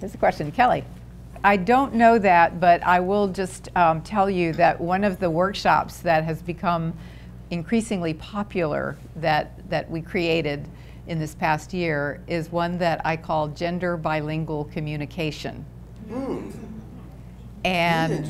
Here's a question, Kelly. I don't know that, but I will just tell you that one of the workshops that has become increasingly popular that we created in this past year is one that I call Gender Bilingual Communication. Mm. And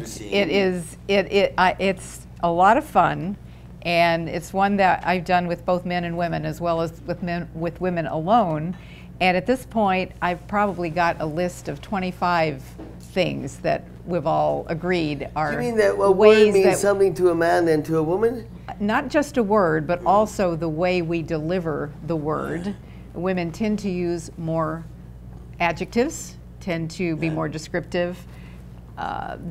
it's a lot of fun, and it's one that I've done with both men and women, as well as with women alone. And at this point, I've probably got a list of 25 things that we've all agreed are. You mean that a word means something to a man and to a woman? Not just a word, but also the way we deliver the word. Women tend to use more adjectives, tend to be more descriptive.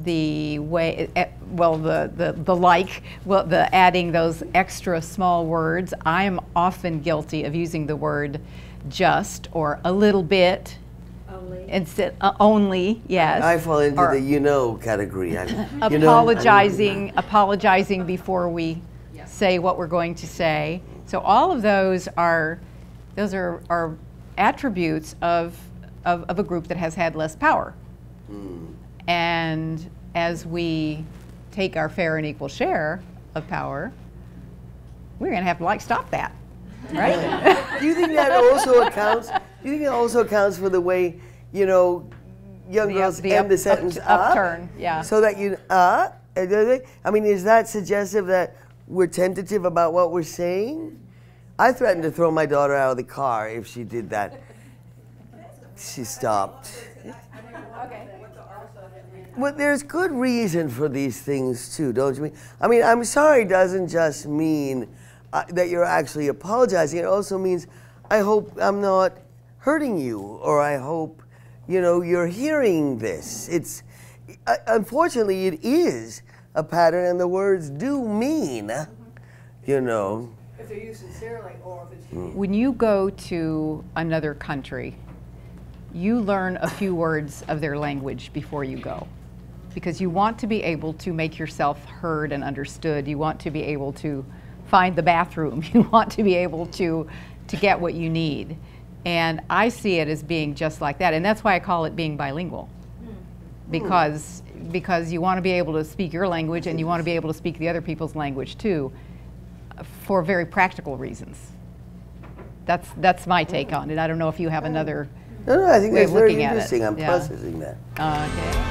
The way, well, the adding those extra small words. I am often guilty of using the word just or a little bit. Only. Instead, only, yes. I fall into the you know category. Apologizing before we say what we're going to say. So all of those are attributes of a group that has had less power. Mm. And as we take our fair and equal share of power, we're going to have to stop that, right? Do you think that also accounts? Do you think it also accounts for the way, you know, young girls end the sentence upturn, yeah. So that you I mean, is that suggestive that we're tentative about what we're saying? I threatened to throw my daughter out of the car if she did that. She stopped. Okay. Well, there's good reason for these things too, don't you mean? I mean, I'm sorry doesn't just mean that you're actually apologizing. It also means I hope I'm not hurting you, or I hope, you know, you're hearing this. It's unfortunately it is a pattern, and the words do mean, you know. If they're used sincerely, or if it's when you go to another country, you learn a few words of their language before you go, because you want to be able to make yourself heard and understood. You want to be able to find the bathroom. You want to be able to get what you need. And I see it as being just like that. And that's why I call it being bilingual, because you want to be able to speak your language and you want to be able to speak the other people's language too, for very practical reasons. That's my take on it. I don't know if you have another. No, I think that's very interesting. I'm processing that. Okay.